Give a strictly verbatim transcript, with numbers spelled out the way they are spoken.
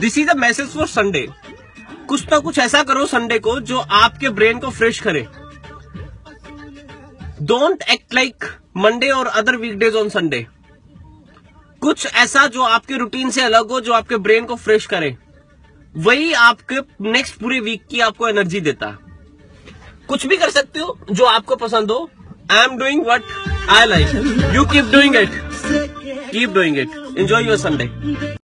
This is a message for Sunday. कुछ ना कुछ ऐसा करो संडे को जो आपके ब्रेन को फ्रेश करे। डोंट एक्ट लाइक मंडे और अदर वीकडेज ऑन संडे। कुछ ऐसा जो आपके रूटीन से अलग हो, जो आपके ब्रेन को फ्रेश करे, वही आपके नेक्स्ट पूरे वीक की आपको एनर्जी देता है। कुछ भी कर सकते हो जो आपको पसंद हो। I am doing what I like, you keep doing it, keep doing it, enjoy your Sunday.